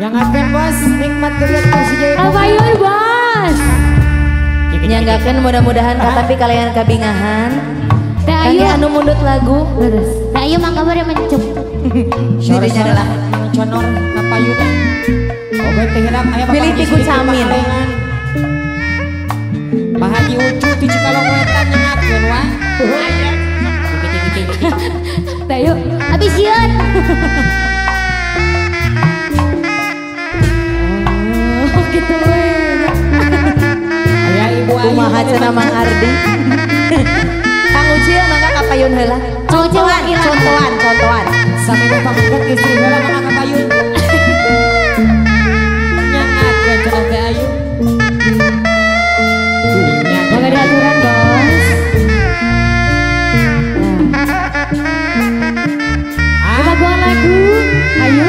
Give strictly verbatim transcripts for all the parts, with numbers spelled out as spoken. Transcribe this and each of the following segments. Jangankan bos, nikmat kalian masih jadi alfayun bos. Nyanggakan mudah-mudahan ah. Tapi kalian kabingahan. Tayo anu mundut lagu. Tayo mah kabar yang mencup. Dirinya adalah conor ngapayun. Obat kehilang ayam. Pilih tiku camin. Bahagi ucu tujuh kalau kuetan nyanggakan wah. Tayo habis yun. Gitu ya ibu kumaha cenah Mang Ardi Kang Ucil mangga kapayun heula contohan contohan contohan sami pamungket istri heula mangga kapayun nyangat we cenah teh ayu dunya boga diaturan bos coba buat lagu ayo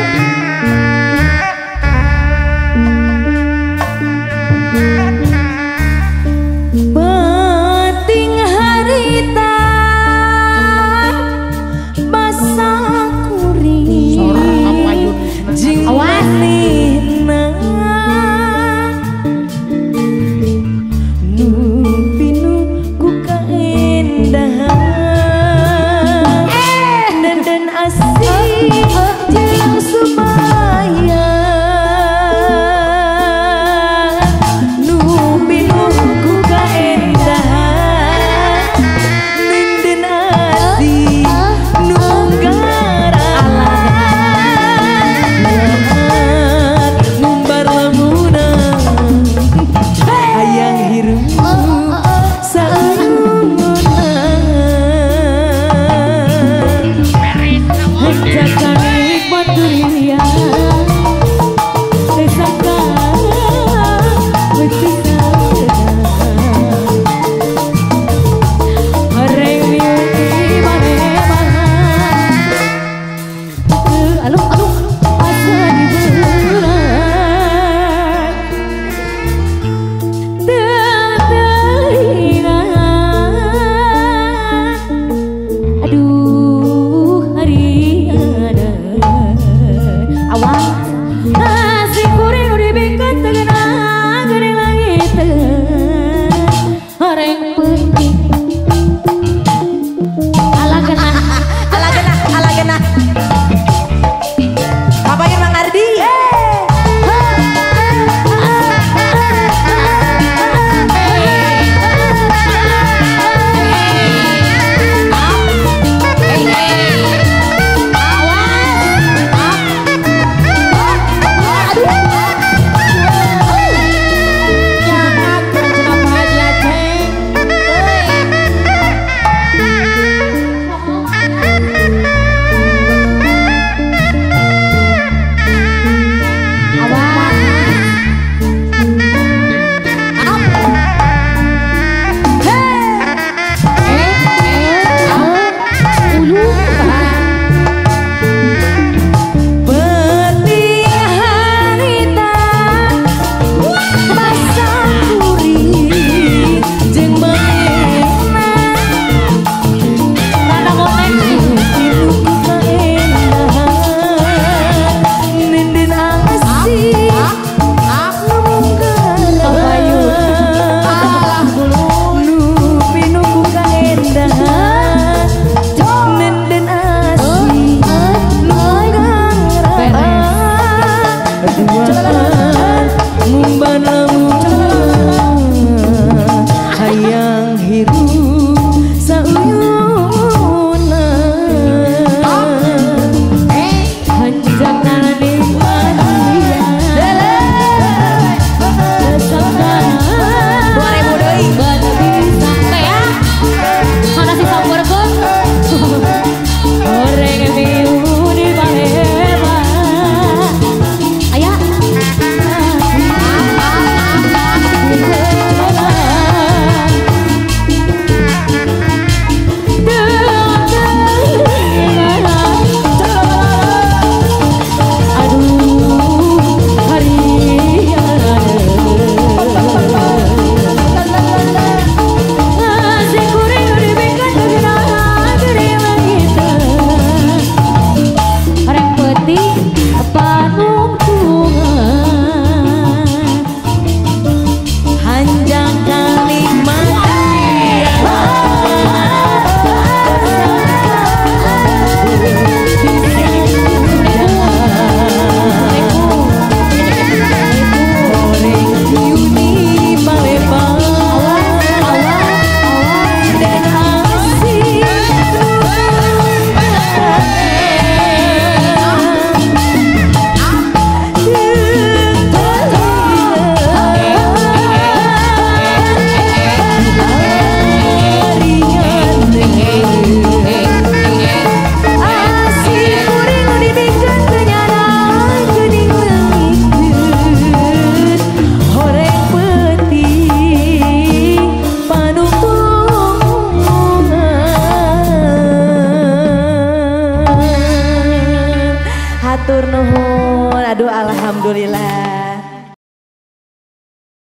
Alhamdulillah.